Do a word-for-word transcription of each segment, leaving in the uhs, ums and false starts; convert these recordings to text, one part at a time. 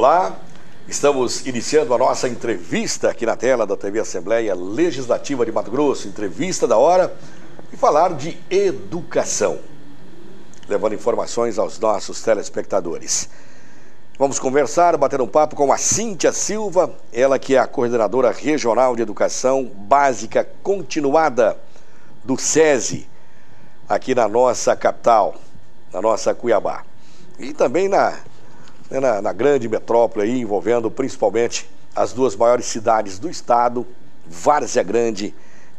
Olá, estamos iniciando a nossa entrevista aqui na tela da T V Assembleia Legislativa de Mato Grosso, entrevista da hora, e falar de educação, levando informações aos nossos telespectadores. Vamos conversar, bater um papo com a Cíntia Silva, ela que é a coordenadora regional de educação básica continuada do SESI, aqui na nossa capital, na nossa Cuiabá. E também na, né, na, na grande metrópole, aí, envolvendo principalmente as duas maiores cidades do estado, Várzea Grande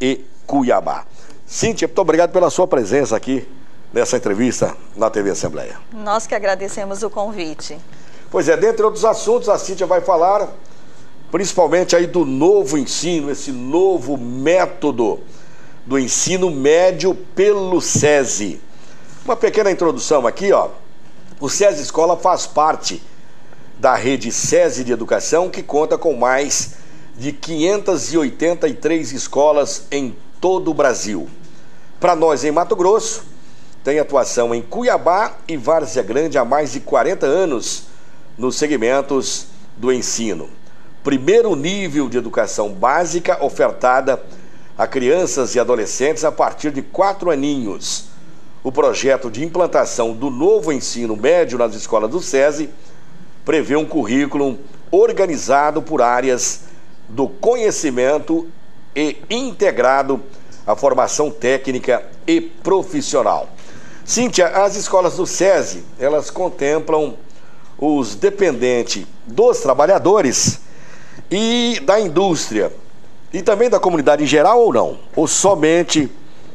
e Cuiabá. Cíntia, muito obrigado pela sua presença aqui nessa entrevista na T V Assembleia. Nós que agradecemos o convite. Pois é, dentre outros assuntos, a Cíntia vai falar principalmente aí do novo ensino, esse novo método do ensino médio pelo SESI. Uma pequena introdução aqui, ó. O SESI Escola faz parte da rede SESI de Educação, que conta com mais de quinhentas e oitenta e três escolas em todo o Brasil. Para nós, em Mato Grosso, tem atuação em Cuiabá e Várzea Grande há mais de quarenta anos nos segmentos do ensino. Primeiro nível de educação básica ofertada a crianças e adolescentes a partir de quatro aninhos. O projeto de implantação do novo ensino médio nas escolas do SESI prevê um currículo organizado por áreas do conhecimento e integrado à formação técnica e profissional. Cíntia, as escolas do SESI, elas contemplam os dependentes dos trabalhadores e da indústria, e também da comunidade em geral, ou não? Ou somente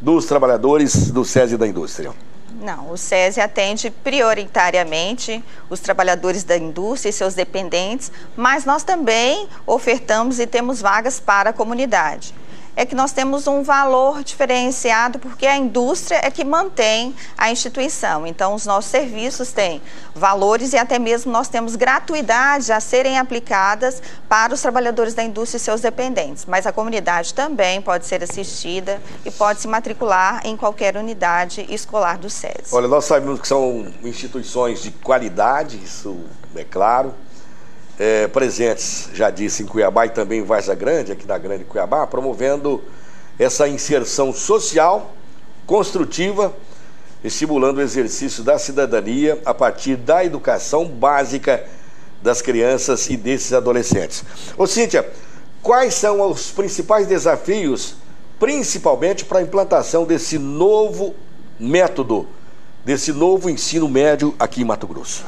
dos trabalhadores do SESI e da indústria? Não, o SESI atende prioritariamente os trabalhadores da indústria e seus dependentes, mas nós também ofertamos e temos vagas para a comunidade. É que nós temos um valor diferenciado, porque a indústria é que mantém a instituição. Então, os nossos serviços têm valores e até mesmo nós temos gratuidade a serem aplicadas para os trabalhadores da indústria e seus dependentes. Mas a comunidade também pode ser assistida e pode se matricular em qualquer unidade escolar do SESI. Olha, nós sabemos que são instituições de qualidade, isso é claro. É, presentes, já disse, em Cuiabá e também em Várzea Grande, aqui na Grande Cuiabá, promovendo essa inserção social, construtiva, estimulando o exercício da cidadania a partir da educação básica das crianças e desses adolescentes. Ô Cíntia, quais são os principais desafios, principalmente para a implantação desse novo método, desse novo ensino médio aqui em Mato Grosso?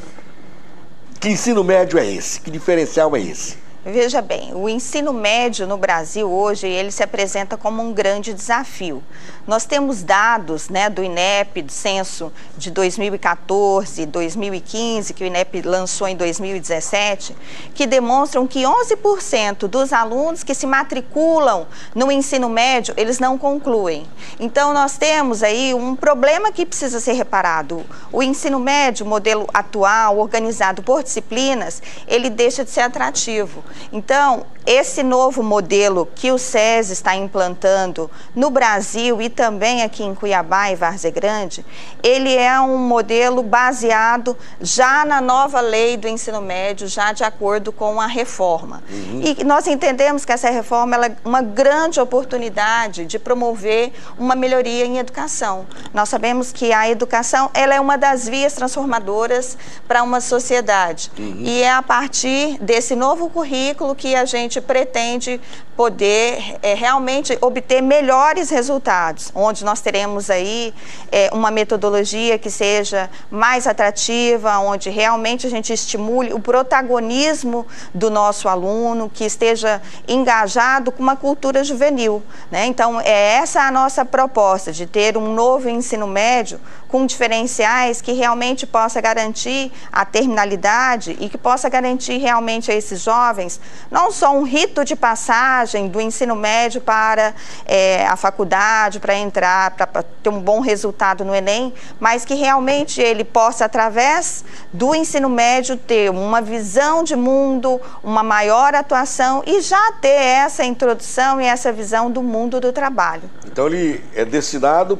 Que ensino médio é esse? Que diferencial é esse? Veja bem, o ensino médio no Brasil hoje, ele se apresenta como um grande desafio. Nós temos dados, né, do INEP, do censo de dois mil e quatorze, dois mil e quinze, que o INEP lançou em dois mil e dezessete, que demonstram que onze por cento dos alunos que se matriculam no ensino médio, eles não concluem. Então, nós temos aí um problema que precisa ser reparado. O ensino médio, o modelo atual, organizado por disciplinas, ele deixa de ser atrativo. Então, esse novo modelo que o SESI está implantando no Brasil e também aqui em Cuiabá e Várzea Grande, ele é um modelo baseado já na nova lei do ensino médio, já de acordo com a reforma. Uhum. E nós entendemos que essa reforma, ela é uma grande oportunidade de promover uma melhoria em educação. Nós sabemos que a educação, ela é uma das vias transformadoras para uma sociedade. Uhum. E é a partir desse novo currículo currículo que a gente pretende poder é, realmente obter melhores resultados, onde nós teremos aí é, uma metodologia que seja mais atrativa, onde realmente a gente estimule o protagonismo do nosso aluno, que esteja engajado com uma cultura juvenil, né? Então, é essa a nossa proposta, de ter um novo ensino médio com diferenciais que realmente possa garantir a terminalidade e que possa garantir realmente a esses jovens não só um rito de passagem do ensino médio para é, a faculdade, para entrar, para ter um bom resultado no Enem, mas que realmente ele possa, através do ensino médio, ter uma visão de mundo, uma maior atuação e já ter essa introdução e essa visão do mundo do trabalho. Então ele é destinado,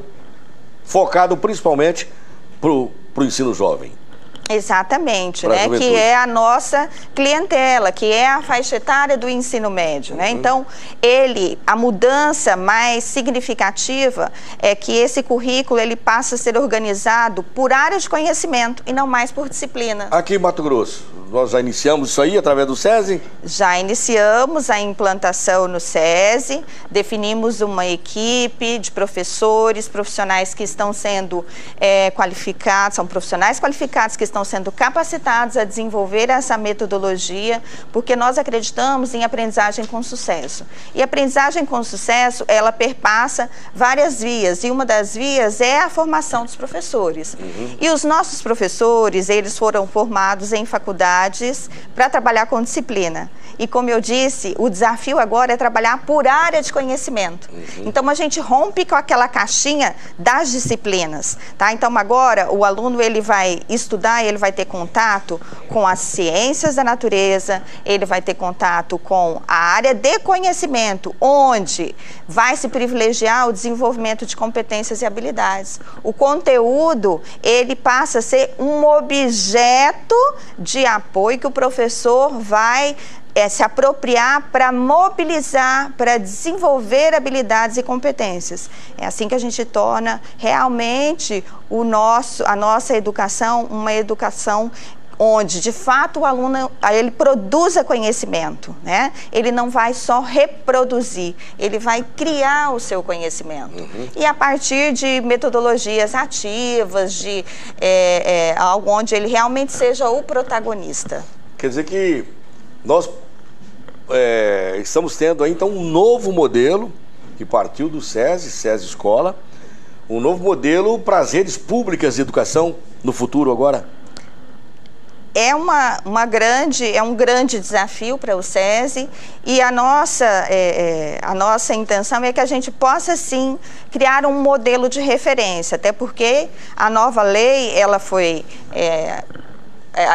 focado principalmente para o ensino jovem. Exatamente, né? Que é a nossa clientela, que é a faixa etária do ensino médio, né? Uhum. Então, ele, a mudança mais significativa é que esse currículo, ele passa a ser organizado por área de conhecimento e não mais por disciplina. Aqui em Mato Grosso, nós já iniciamos isso aí através do SESI? Já iniciamos a implantação no SESI, definimos uma equipe de professores, profissionais que estão sendo é, qualificados, são profissionais qualificados que estão Estão sendo capacitados a desenvolver essa metodologia, porque nós acreditamos em aprendizagem com sucesso. E a aprendizagem com sucesso, ela perpassa várias vias, e uma das vias é a formação dos professores. Uhum. E os nossos professores, eles foram formados em faculdades para trabalhar com disciplina. E como eu disse, o desafio agora é trabalhar por área de conhecimento. Uhum. Então a gente rompe com aquela caixinha das disciplinas, tá? Então agora o aluno, ele vai estudar, ele vai ter contato com as ciências da natureza, ele vai ter contato com a área de conhecimento, onde vai se privilegiar o desenvolvimento de competências e habilidades. O conteúdo, ele passa a ser um objeto de apoio que o professor vai é, se apropriar para mobilizar, para desenvolver habilidades e competências. É assim que a gente torna realmente o nosso, a nossa educação uma educação onde, de fato, o aluno ele produza conhecimento, né? Ele não vai só reproduzir, ele vai criar o seu conhecimento. Uhum. E a partir de metodologias ativas, de, é, é, onde ele realmente seja o protagonista. Quer dizer que nós é, estamos tendo aí, então, um novo modelo que partiu do SESI, SESI Escola, um novo modelo para as redes públicas de educação no futuro agora. É, uma, uma grande, é um grande desafio para o SESI, e a nossa, é, é, a nossa intenção é que a gente possa, sim, criar um modelo de referência, até porque a nova lei, ela foi... É,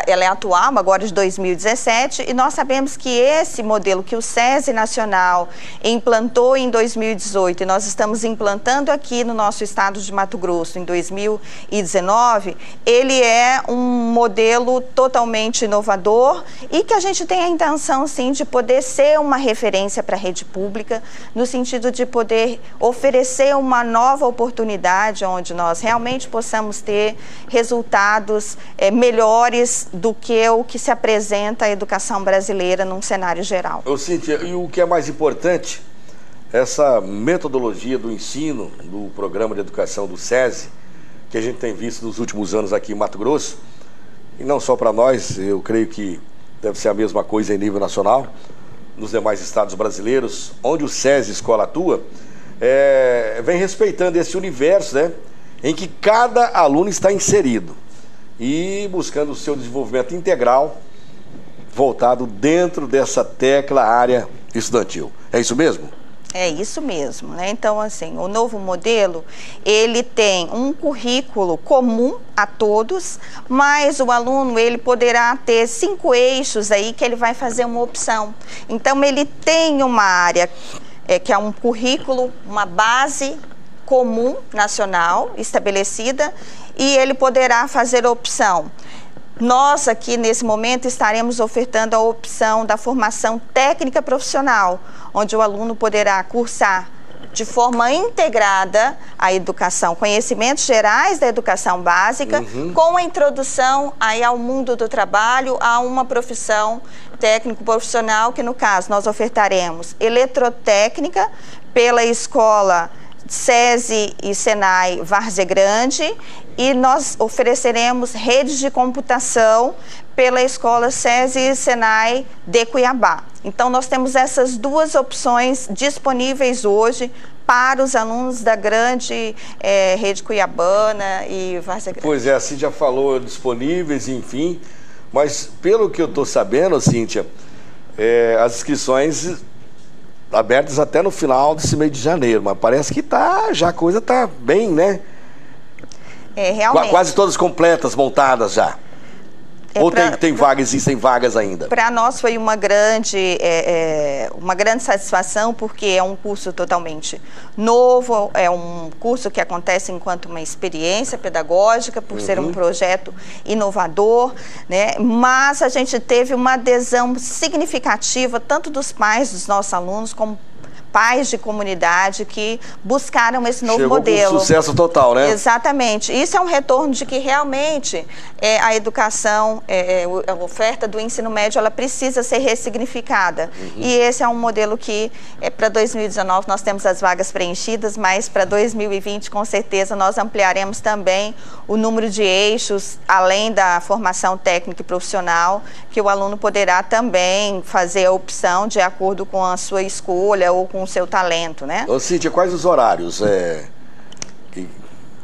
ela é atual, agora de dois mil e dezessete, e nós sabemos que esse modelo que o SESI Nacional implantou em dois mil e dezoito, e nós estamos implantando aqui no nosso estado de Mato Grosso em dois mil e dezenove, ele é um modelo totalmente inovador e que a gente tem a intenção, sim, de poder ser uma referência para a rede pública, no sentido de poder oferecer uma nova oportunidade onde nós realmente possamos ter resultados é, melhores do que o que se apresenta a educação brasileira num cenário geral. Ô Cíntia, e o que é mais importante, essa metodologia do ensino, do programa de educação do SESI, que a gente tem visto nos últimos anos aqui em Mato Grosso, e não só para nós, eu creio que deve ser a mesma coisa em nível nacional, nos demais estados brasileiros, onde o SESI Escola atua, é, vem respeitando esse universo, né, em que cada aluno está inserido e buscando o seu desenvolvimento integral, voltado dentro dessa tecla área estudantil. É isso mesmo? É isso mesmo, né? Então, assim, o novo modelo, ele tem um currículo comum a todos, mas o aluno, ele poderá ter cinco eixos aí que ele vai fazer uma opção. Então, ele tem uma área é, que é um currículo, uma base comum nacional estabelecida, e ele poderá fazer opção. Nós aqui nesse momento estaremos ofertando a opção da formação técnica profissional, onde o aluno poderá cursar de forma integrada a educação, conhecimentos gerais da educação básica, uhum, com a introdução aí ao mundo do trabalho, a uma profissão técnico-profissional, que no caso nós ofertaremos eletrotécnica pela escola SESI e SENAI Várzea Grande, e nós ofereceremos redes de computação pela escola SESI e SENAI de Cuiabá. Então nós temos essas duas opções disponíveis hoje para os alunos da grande é, rede cuiabana e Várzea Grande. Pois é, a Cíntia falou disponíveis, enfim, mas pelo que eu estou sabendo, Cíntia, é, as inscrições abertas até no final desse mês de janeiro, mas parece que tá, já a coisa tá bem, né? É, realmente. Qu- quase todas completas, montadas já. É, ou pra, tem, tem vagas, existem vagas ainda? Para nós foi uma grande, é, é, uma grande satisfação, porque é um curso totalmente novo, é um curso que acontece enquanto uma experiência pedagógica, por uhum. ser um projeto inovador, né? Mas a gente teve uma adesão significativa, tanto dos pais dos nossos alunos, como pais de comunidade que buscaram esse novo Chegou modelo. Com sucesso total, né? Exatamente. Isso é um retorno de que realmente é, a educação, é, a oferta do ensino médio, ela precisa ser ressignificada. Uhum. E esse é um modelo que, é, para dois mil e dezenove, nós temos as vagas preenchidas, mas para dois mil e vinte, com certeza, nós ampliaremos também o número de eixos, além da formação técnica e profissional, que o aluno poderá também fazer a opção de acordo com a sua escolha ou com o seu talento, né? Ô Cíntia, quais os horários? É... Que...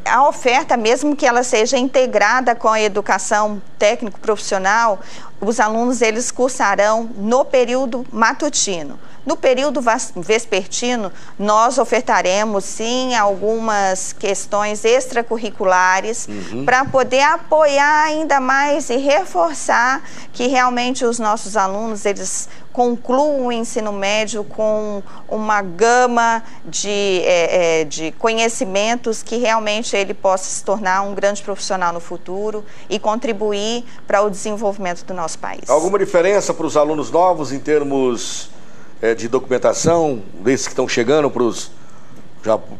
A oferta, mesmo que ela seja integrada com a educação técnico-profissional, os alunos, eles cursarão no período matutino. No período vespertino, nós ofertaremos, sim, algumas questões extracurriculares uhum. para poder apoiar ainda mais e reforçar que realmente os nossos alunos, eles concluam o ensino médio com uma gama de, é, é, de conhecimentos que realmente ele possa se tornar um grande profissional no futuro e contribuir para o desenvolvimento do nosso país. Alguma diferença para os alunos novos em termos... É, de documentação, desses que estão chegando para os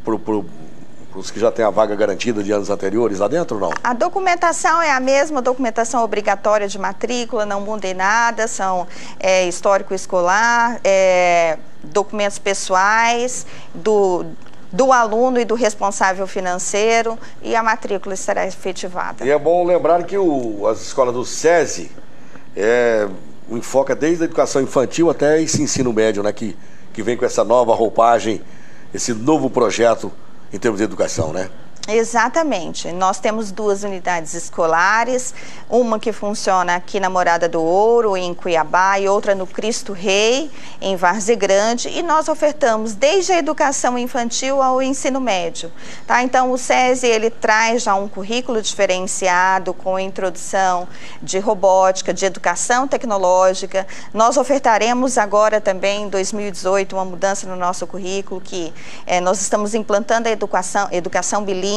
pro, pro, que já têm a vaga garantida de anos anteriores lá dentro ou não? A documentação é a mesma, documentação obrigatória de matrícula, não muda em nada, são é, histórico escolar, é, documentos pessoais do, do aluno e do responsável financeiro, e a matrícula será efetivada. E é bom lembrar que o, as escolas do SESI... É, enfoca desde a educação infantil até esse ensino médio, né? Que, que vem com essa nova roupagem, esse novo projeto em termos de educação, né? Exatamente. Nós temos duas unidades escolares, uma que funciona aqui na Morada do Ouro, em Cuiabá, e outra no Cristo Rei, em Várzea Grande, e nós ofertamos desde a educação infantil ao ensino médio. Tá? Então, o SESI, ele traz já um currículo diferenciado, com introdução de robótica, de educação tecnológica. Nós ofertaremos agora também, em dois mil e dezoito, uma mudança no nosso currículo, que é, nós estamos implantando a educação, educação bilíngue.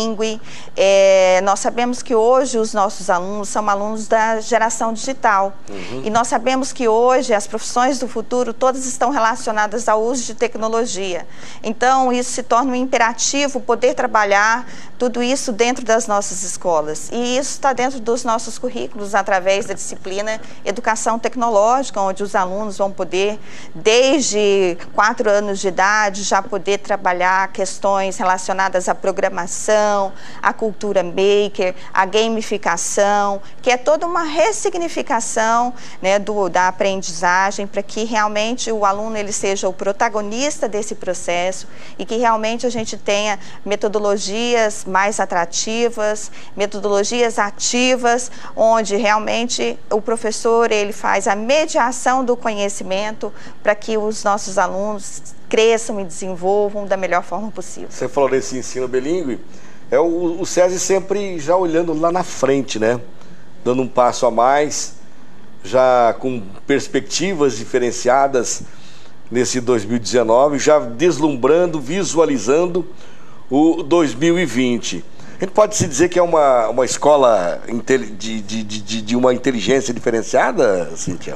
É, nós sabemos que hoje os nossos alunos são alunos da geração digital. Uhum. E nós sabemos que hoje as profissões do futuro todas estão relacionadas ao uso de tecnologia. Então, isso se torna um imperativo, poder trabalhar tudo isso dentro das nossas escolas. E isso está dentro dos nossos currículos, através da disciplina Educação Tecnológica, onde os alunos vão poder, desde quatro anos de idade, já poder trabalhar questões relacionadas à programação, a cultura maker, a gamificação, que é toda uma ressignificação, né, do, da aprendizagem, para que realmente o aluno ele seja o protagonista desse processo e que realmente a gente tenha metodologias mais atrativas, metodologias ativas, onde realmente o professor ele faz a mediação do conhecimento para que os nossos alunos cresçam e desenvolvam da melhor forma possível. Você falou desse ensino bilíngue. É o, o SESI sempre já olhando lá na frente, né? Dando um passo a mais, já com perspectivas diferenciadas nesse dois mil e dezenove, já deslumbrando, visualizando o dois mil e vinte. A gente pode se dizer que é uma, uma escola de, de, de, de uma inteligência diferenciada, Cíntia?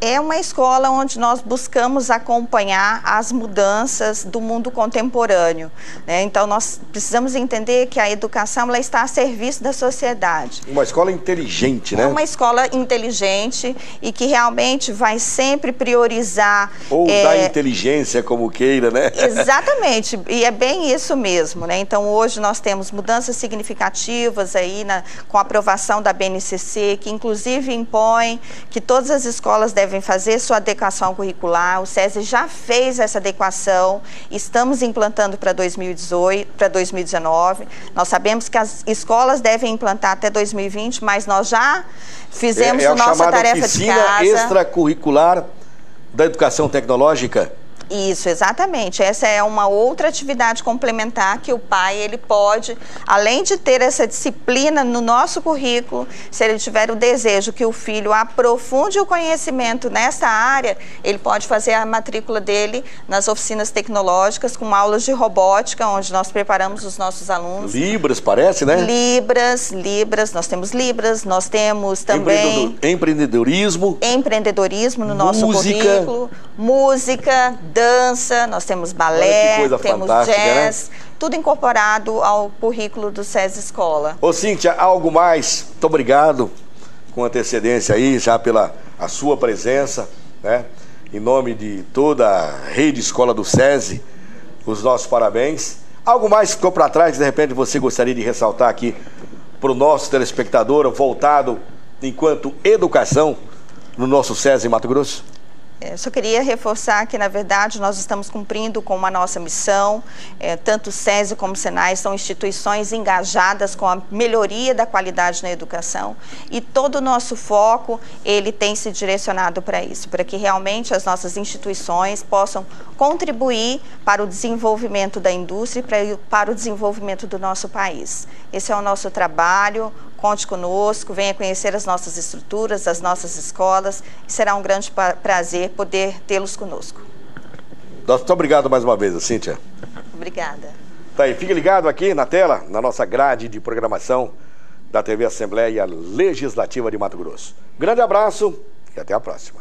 É uma escola onde nós buscamos acompanhar as mudanças do mundo contemporâneo, né? Então, nós precisamos entender que a educação ela está a serviço da sociedade. Uma escola inteligente, né? É uma escola inteligente e que realmente vai sempre priorizar... Ou é... da inteligência, como queira, né? Exatamente, e é bem isso mesmo, né? Então, hoje nós temos mudanças significativas aí na... com a aprovação da B N C C, que inclusive impõe que todas as escolas devem fazer sua adequação curricular. O SESI já fez essa adequação, estamos implantando para dois mil e dezoito, para dois mil e dezenove. Nós sabemos que as escolas devem implantar até dois mil e vinte, mas nós já fizemos é, é a nossa tarefa de casa. É a chamada oficina extracurricular da educação tecnológica. Isso, exatamente. Essa é uma outra atividade complementar que o pai, ele pode, além de ter essa disciplina no nosso currículo, se ele tiver o desejo que o filho aprofunde o conhecimento nessa área, ele pode fazer a matrícula dele nas oficinas tecnológicas, com aulas de robótica, onde nós preparamos os nossos alunos. Libras, parece, né? Libras, Libras, nós temos Libras, nós temos também... Empreendedorismo. Empreendedorismo no nosso currículo. Música, dança, nós temos balé, temos jazz, né? Tudo incorporado ao currículo do SESI Escola. Ô Cíntia, algo mais? Muito obrigado com antecedência aí, já pela a sua presença, né? Em nome de toda a rede escola do SESI, os nossos parabéns. Algo mais ficou para trás, de repente você gostaria de ressaltar aqui para o nosso telespectador, voltado enquanto educação no nosso SESI Mato Grosso? Eu só queria reforçar que, na verdade, nós estamos cumprindo com a nossa missão. É, tanto o SESI como o SENAI são instituições engajadas com a melhoria da qualidade na educação, e todo o nosso foco, ele tem se direcionado para isso, para que realmente as nossas instituições possam contribuir para o desenvolvimento da indústria e para o desenvolvimento do nosso país. Esse é o nosso trabalho. Conte conosco, venha conhecer as nossas estruturas, as nossas escolas. Será um grande prazer poder tê-los conosco. Muito obrigado mais uma vez, Cíntia. Obrigada. Tá aí, fique ligado aqui na tela, na nossa grade de programação da T V Assembleia Legislativa de Mato Grosso. Grande abraço e até a próxima.